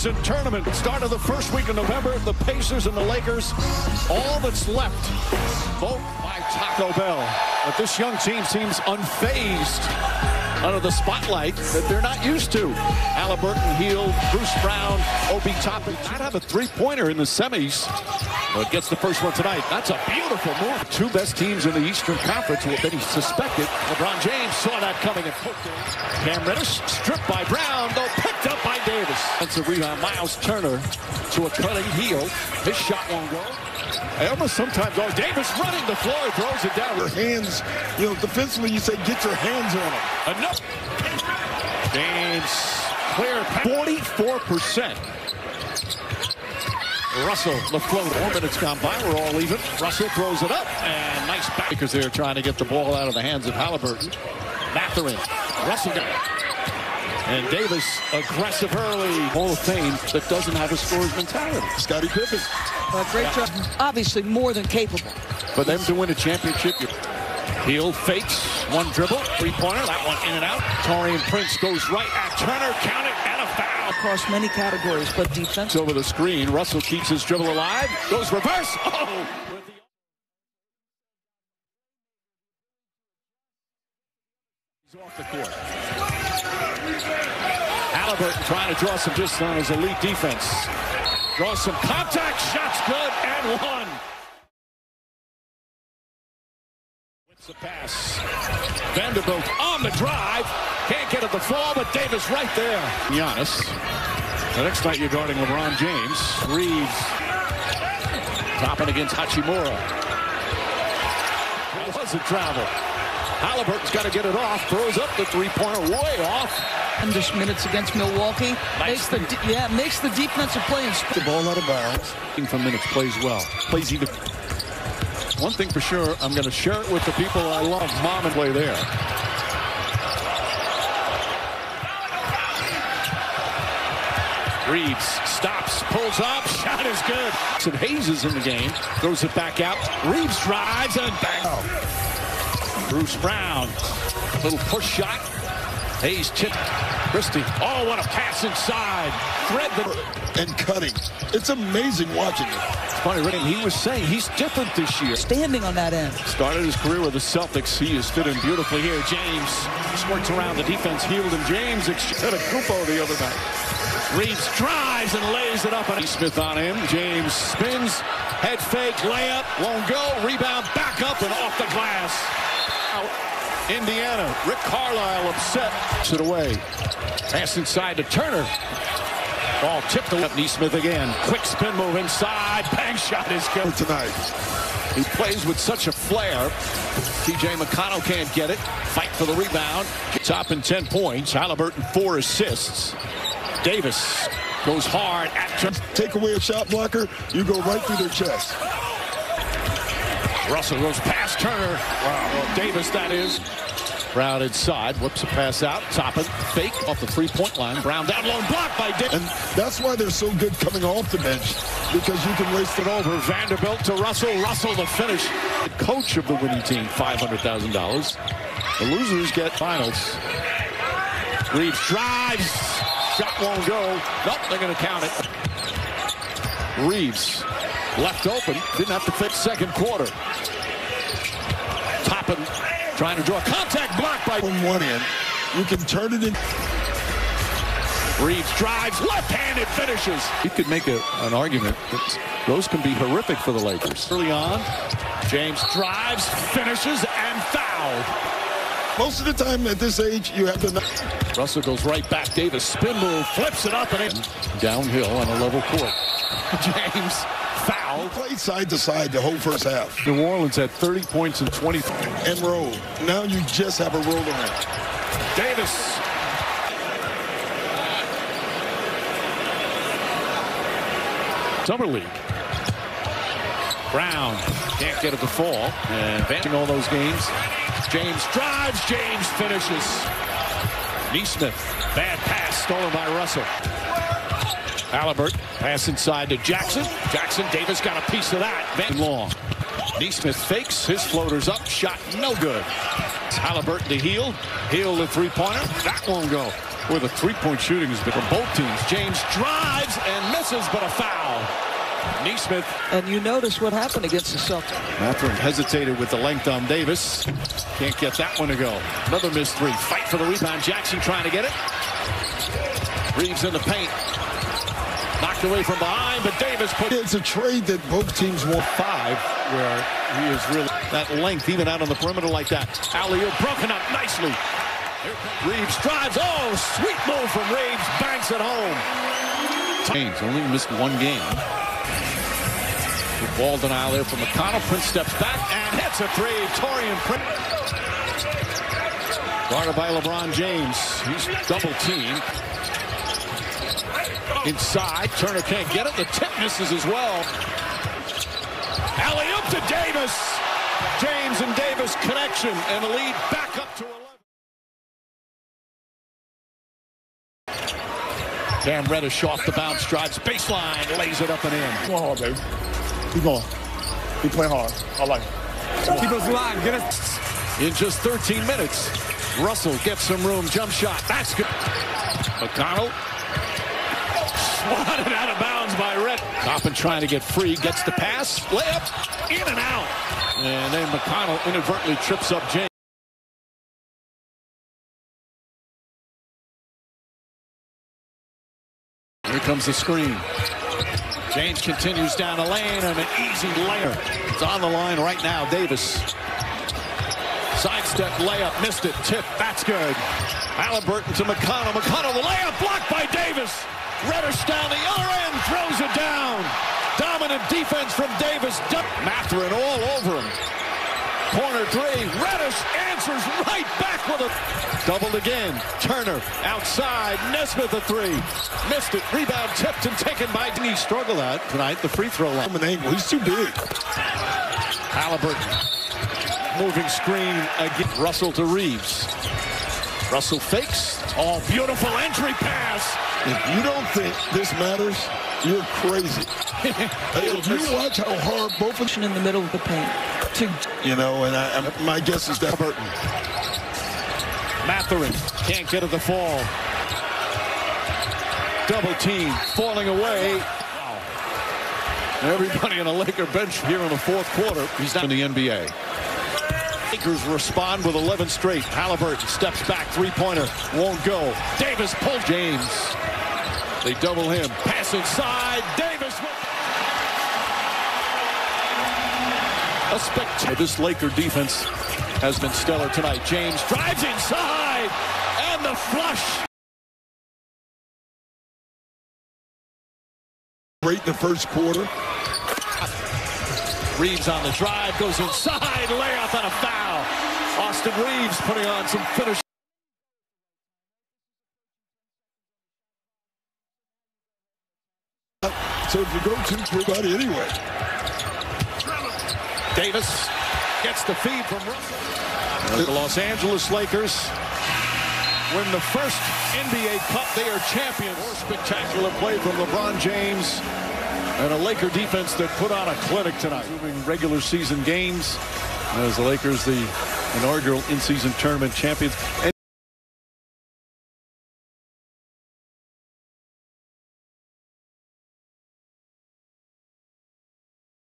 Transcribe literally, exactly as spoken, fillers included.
Season tournament, start of the first week of November, the Pacers and the Lakers. All that's left, vote by Taco Bell. But this young team seems unfazed under the spotlight that they're not used to. Haliburton, Hield, Bruce Brown, Obi Toppin. I'd have a three-pointer in the semis, but gets the first one tonight. That's a beautiful move. Two best teams in the Eastern Conference will be suspected. LeBron James saw that coming and poked it. Cam Reddish stripped by Brown, though picked up by Davis. That's a rebound. Miles Turner to a cutting heel. His shot won't go. I almost sometimes goes. Davis running the floor, throws it down. Your hands, you know, defensively you say get your hands on him. Enough. James clear. forty-four percent. Russell, the floater. Four minutes gone by, we're all even. Russell throws it up, and nice back. Because they're trying to get the ball out of the hands of Haliburton. Mathurin, Russell got it. And Davis, aggressive early. Hall of Fame that doesn't have a scorer's mentality. Scotty Pippen. Uh, great yeah. job. Obviously more than capable. For them to win a championship, Hield fakes, one dribble, three-pointer, that one in and out. Taurean Prince goes right at Turner, count it, and a foul. Across many categories, but defense. Over the screen, Russell keeps his dribble alive, goes reverse, oh! He's off the court. Haliburton trying to draw some distance on his elite defense. Draws some contact, shots good, and one. The pass. Vanderbilt on the drive. Can't get at the floor, but Davis right there. Giannis. The next night you're guarding LeBron James. Reeves. Topping against Hachimura. It was a travel. Haliburton's got to get it off. Throws up the three-pointer way off. Under minutes against Milwaukee. Nice. Makes the yeah, makes the defensive play and the ball out of bounds. From minutes plays well. Plays even. One thing for sure, I'm going to share it with the people I love. Mom and way there. Reeves stops, pulls up, shot is good. Some Hayes is in the game, throws it back out. Reeves drives and bang. Oh. Bruce Brown, little push shot. Hayes tipped. Christie, oh, what a pass inside. Thread the and cutting. It's amazing watching it. Funny, Rick, he was saying he's different this year. Standing on that end. Started his career with the Celtics. He is fitting beautifully here. James squirts around the defense. Hield and James had a cupo the other night. Reeves drives and lays it up. And Smith on him. James spins. Head fake. Layup. Won't go. Rebound. Back up and off the glass. Out. Indiana. Rick Carlisle upset. It away. Pass inside to Turner. Ball tipped up. Nesmith again. Quick spin move inside. Bang shot is good tonight. He plays with such a flair. T J McConnell can't get it. Fight for the rebound. Top in ten points. Haliburton four assists. Davis goes hard at Turner. Take away a shot blocker. You go right through their chest. Russell goes past Turner. Wow. Well, Davis that is. Brown inside, whips a pass out, Toppin, fake off the three-point line. Brown down, long block by Davis. And that's why they're so good coming off the bench, because you can waste it over. Vanderbilt to Russell, Russell the finish. The coach of the winning team, five hundred thousand dollars. The losers get finals. Reeves drives, shot won't go. Nope, they're going to count it. Reeves left open, didn't have to fix second quarter. Toppin. Trying to draw a contact block by one end. You can turn it in. Reeves drives, left-handed finishes. You could make a, an argument that those can be horrific for the Lakers. Early on, James drives, finishes, and fouled. Most of the time at this age, you have to... Russell goes right back. Davis spin move, flips it up, and in. Downhill on a level court. James fouled. Played side to side the whole first half. New Orleans had thirty points and twenty and roll. Now you just have a roll around. Davis. Summer League. Brown can't get it to fall. And advancing all those games. James drives. James finishes. Nesmith. Bad pass stolen by Russell. Haliburton, pass inside to Jackson. Jackson, Davis got a piece of that. Van Long. Nesmith fakes, his floater's up, shot no good. Haliburton to Hield. Hield a three-pointer, that won't go. Boy, the three-point shooting has been for both teams. James drives and misses, but a foul. Nesmith. And you notice what happened against the Celtics. Mathurin hesitated with the length on Davis. Can't get that one to go. Another missed three. Fight for the rebound. Jackson trying to get it. Reeves in the paint. Knocked away from behind, but Davis put... It's a trade that both teams want. Five, where he is really... That length, even out on the perimeter like that. Alley-oop broken up nicely. Reeves drives. Oh, sweet move from Reeves. Banks at home. James only missed one game. Ball denial there from McConnell. Prince steps back and hits a three. Taurean Prince. Guarded by LeBron James. He's double-teamed. Inside. Turner can't get it. The tip misses as well. Alley-oop to Davis. James and Davis connection. And the lead back up to eleven. Cam Reddish off the bounce. Drives baseline. Lays it up and in. Come on, baby. Keep going. He playing hard. I like it. Keep us alive. Get it. In just thirteen minutes, Russell gets some room. Jump shot. That's good. McConnell. Swatted out of bounds by Redd. Toppin trying to get free. Gets the pass. Layup. In and out. And then McConnell inadvertently trips up James. Here comes the screen. James continues down the lane and an easy layup. It's on the line right now, Davis. Sidestep layup, missed it, tip, that's good. Haliburton to McConnell. McConnell, the layup blocked by Davis. Reddish down the other end, throws it down. Dominant defense from Davis. Mathurin all over him. Corner three, Reddish answers right back with a... Doubled again, Turner outside, Nesmith a three. Missed it, rebound tipped and taken by... He struggled out tonight, the free throw line. An angle, he's too big. Haliburton, moving screen again. Russell to Reeves. Russell fakes, oh, beautiful entry pass. If you don't think this matters, you're crazy. If you watch how hard both of... In the middle of the paint. You know, and I, I, my guess is that Burton. Mathurin can't get at the fall. Double team, falling away. Everybody on a Laker bench here in the fourth quarter. He's not in the N B A. Lakers respond with eleven straight. Haliburton steps back, three-pointer, won't go. Davis pulls James. They double him. Pass inside. Davis with... A spectacular. This Laker defense has been stellar tonight. James drives inside and the flush. Great in the first quarter. Reeves on the drive, goes inside, layup and a foul. Austin Reeves putting on some finish. So if you go to everybody anyway. Davis gets the feed from Russell. The Los Angeles Lakers win the first N B A Cup. They are champions. More spectacular play from LeBron James and a Laker defense that put on a clinic tonight. Moving regular season games as the Lakers, the inaugural in-season tournament champions.